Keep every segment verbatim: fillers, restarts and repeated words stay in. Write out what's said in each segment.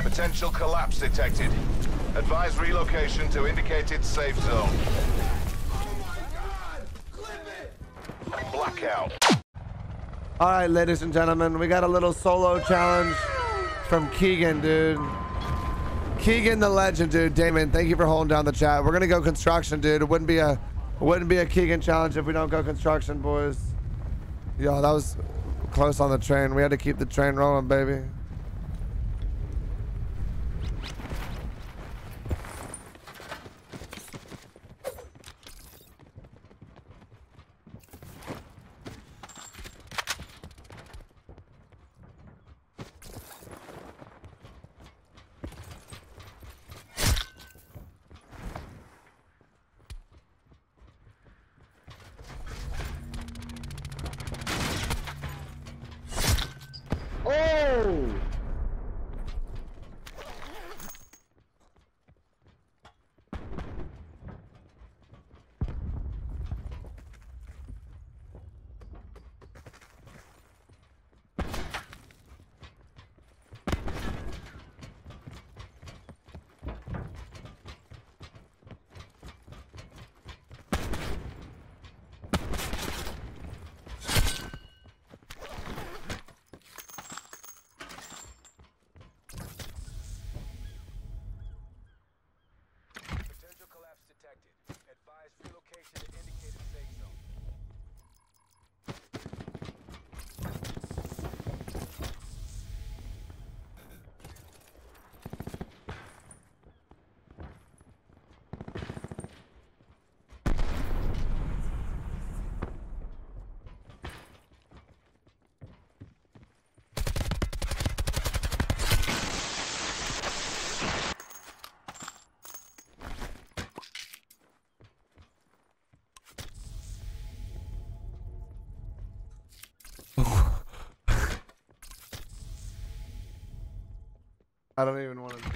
Potential collapse detected. Advise relocation to indicated safe zone. Oh my God! Clip it! Blackout. All right, ladies and gentlemen, we got a little solo challenge from Keegan, dude. Keegan the legend, dude. Damon, thank you for holding down the chat. We're gonna go construction, dude. It wouldn't be a wouldn't be a Keegan challenge if we don't go construction, boys. Yo, that was close on the train. We had to keep the train rolling, baby. I don't even want to.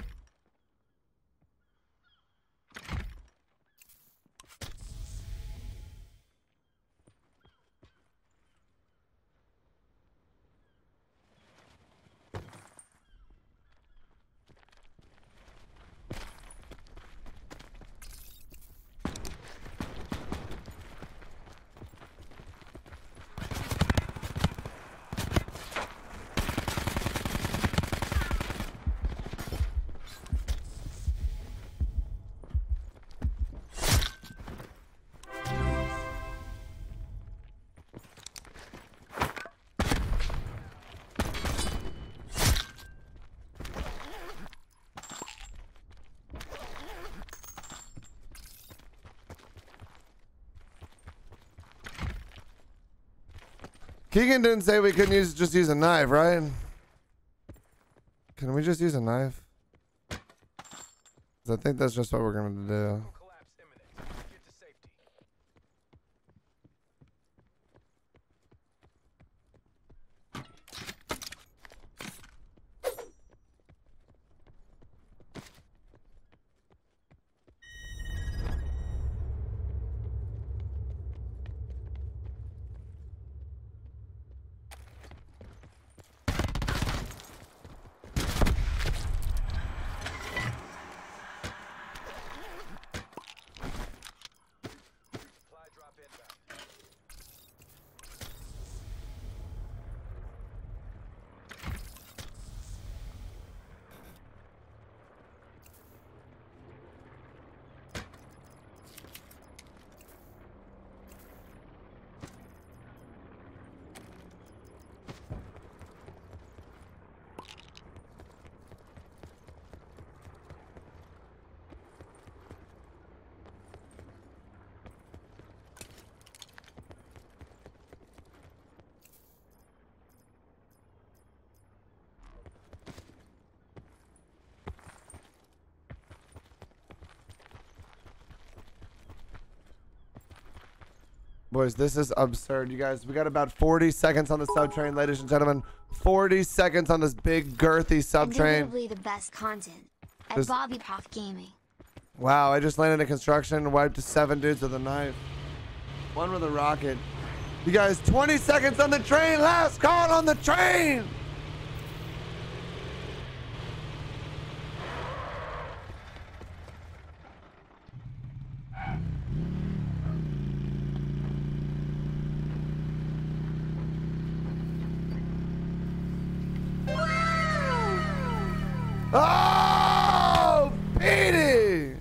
Keegan didn't say we couldn't use just use a knife, right? Can we just use a knife? 'Cause I think that's just what we're gonna do. Boys, this is absurd, you guys. We got about forty seconds on the sub train, ladies and gentlemen. forty seconds on this big, girthy sub train. Probably the best content at this... BobbyPoff Gaming. Wow, I just landed in construction and wiped seven dudes with a knife. One with a rocket. You guys, twenty seconds on the train. Last call on the train. Oh, Petey!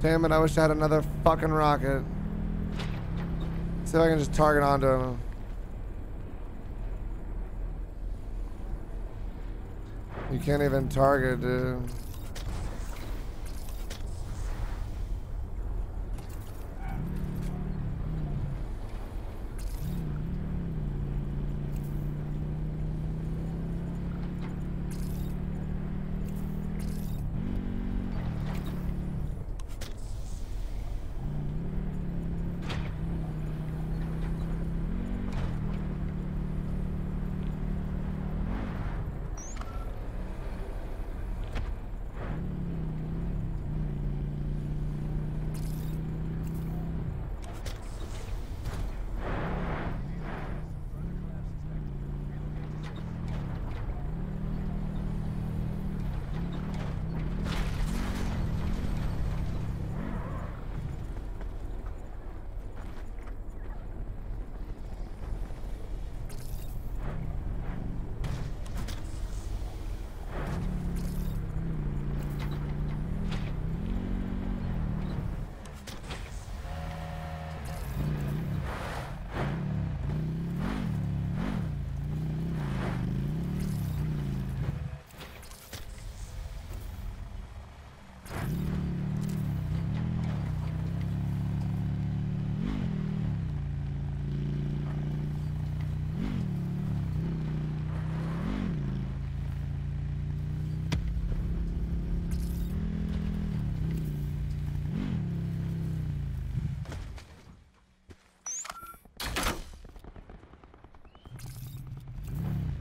Damn it, I wish I had another fucking rocket. See if I can just target onto him. You can't even target, dude.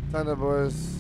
Thunder Boys.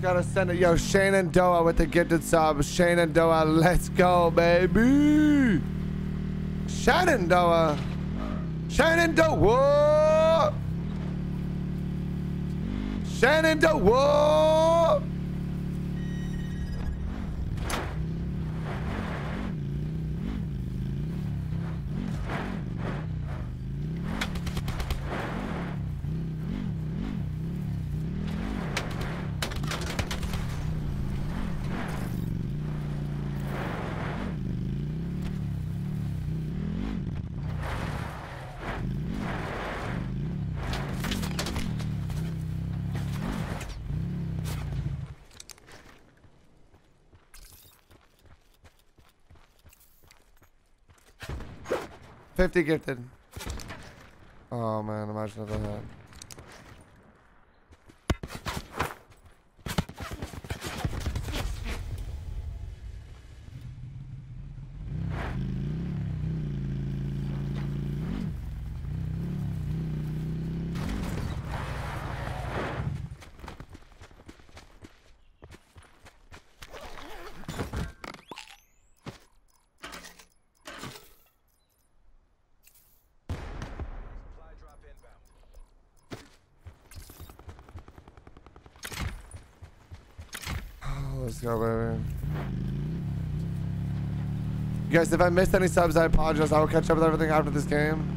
Gotta send it. Yo, Shenandoah with the gifted sub. Shenandoah, let's go, baby. Shenandoah. Shenandoah. Shenandoah. fifty gifted. Oh man, imagine if I had. Let's go, baby. You guys, if I missed any subs, I apologize. I will catch up with everything after this game.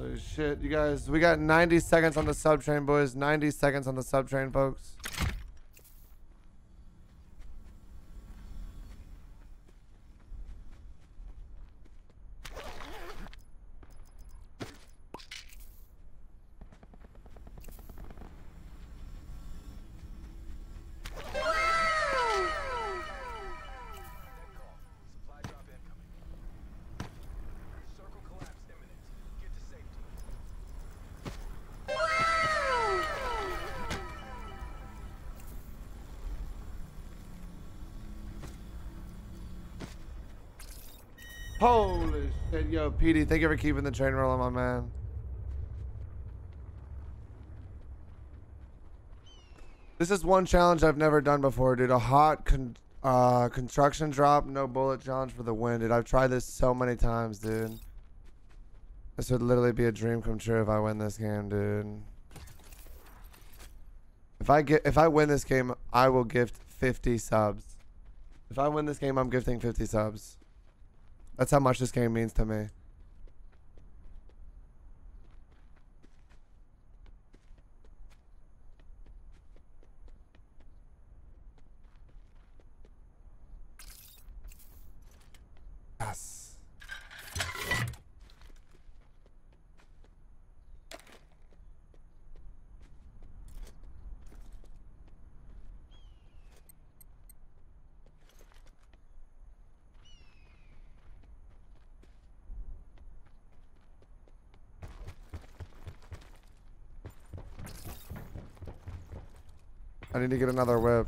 Holy shit, you guys, we got ninety seconds on the sub train, boys. ninety seconds on the sub train, folks. Holy shit, yo, P D, thank you for keeping the train rolling, my man. This is one challenge I've never done before, dude. A hot con uh, construction drop, no bullet challenge for the win, dude. I've tried this so many times, dude. This would literally be a dream come true if I win this game, dude. If I get, if I win this game, I will gift fifty subs. If I win this game, I'm gifting fifty subs. That's how much this game means to me. Yes. I need to get another whip.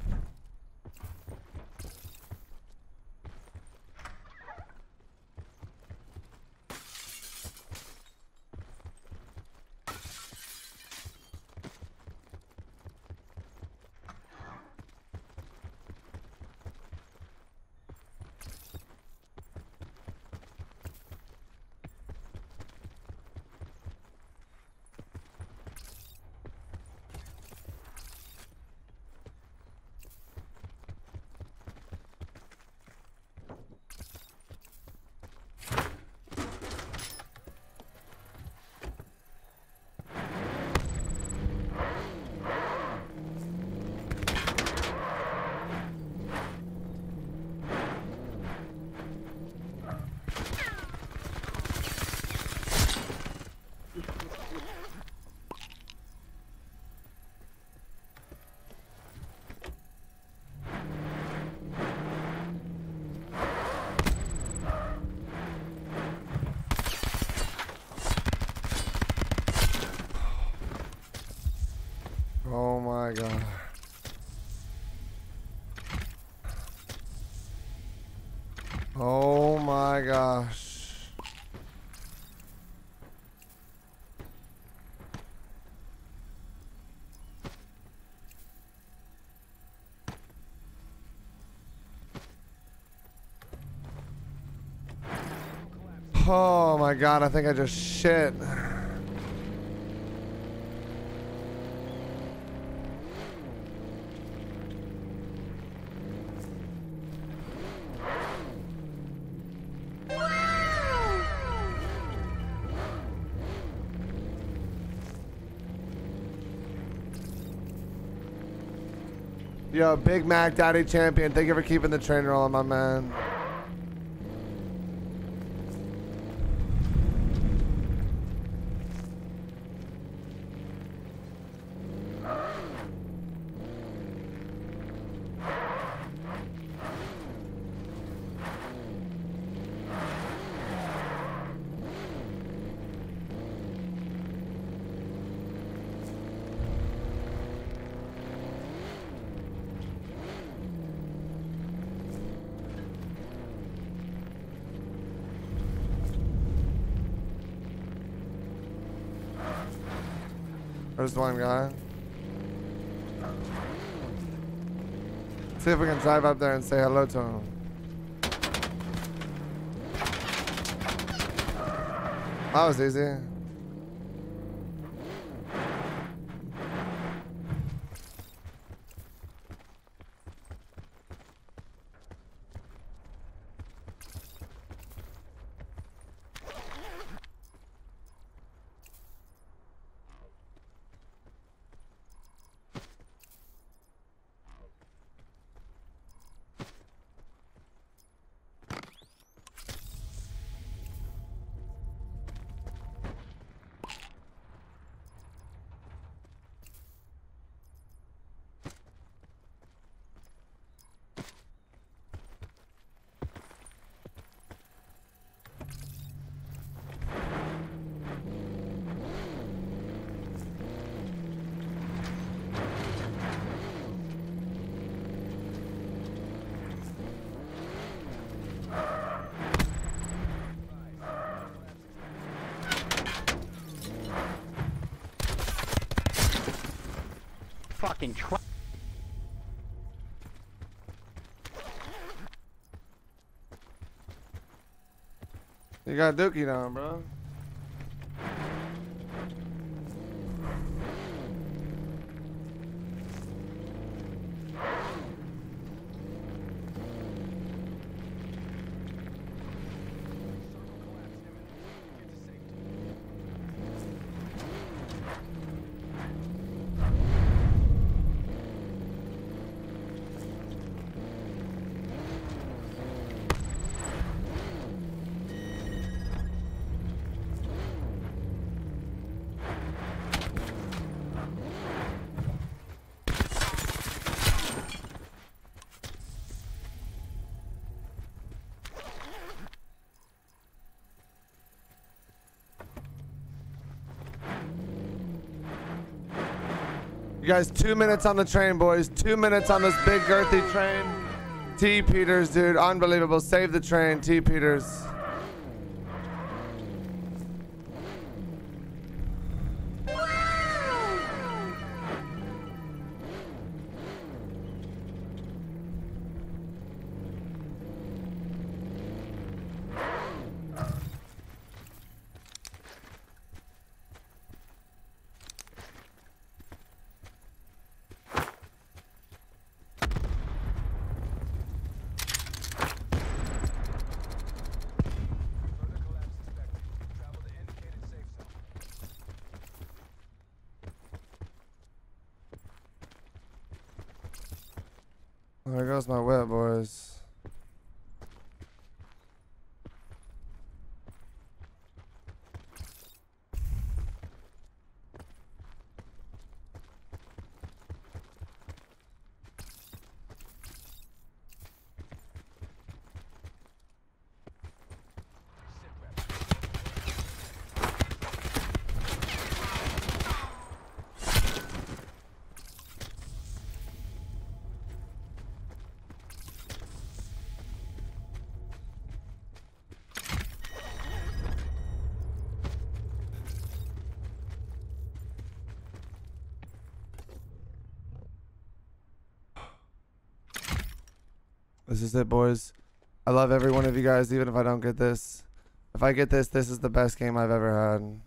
God. Oh my gosh. Oh my god, I think I just shit. Yo, Big Mac Daddy Champion, thank you for keeping the train rolling, my man. There's one guy. See if we can drive up there and say hello to him. That was easy. Fucking try. You got Dookie down, bro. You guys, two minutes on the train, boys. Two minutes on this big, girthy train. T. Peters, dude. Unbelievable. Save the train, T. Peters. There goes my whip, boys. This is it, boys. I love every one of you guys, even if I don't get this. If I get this, this is the best game I've ever had.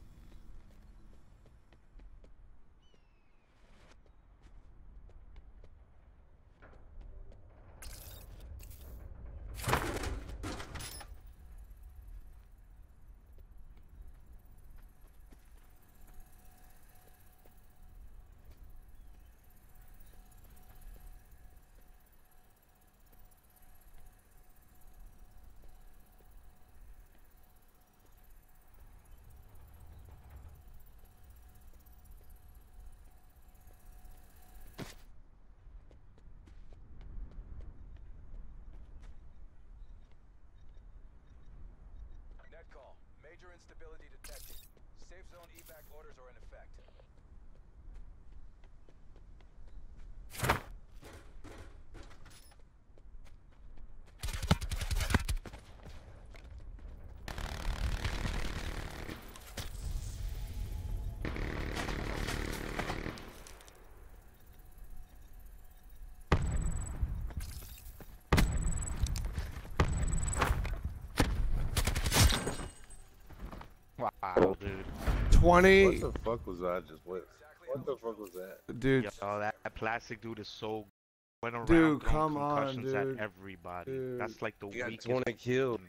Major instability detected. Safe zone evac orders are in effect. Wow, dude. twenty. What the fuck was I just with? What the fuck was that? Dude. Yo, that, that plastic dude is so went around dude, come concussions on, dude. At everybody. Dude. That's like the weakest. twenty kills.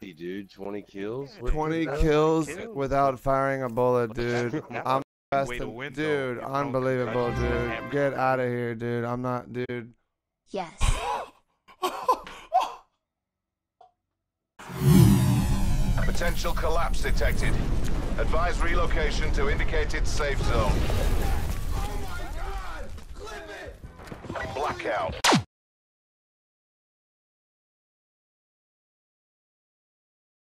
Hey, dude, twenty kills. twenty kills without firing a bullet, dude. I'm best way to win, dude. Though. Unbelievable, dude. Get out of here, dude. I'm not, dude. Yes. Potential collapse detected. Advise relocation to indicated safe zone. Oh my God! Clip it! Blackout.